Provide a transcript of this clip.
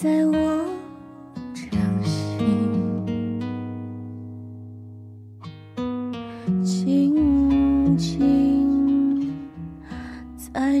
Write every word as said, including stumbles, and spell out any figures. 在我掌心，静静在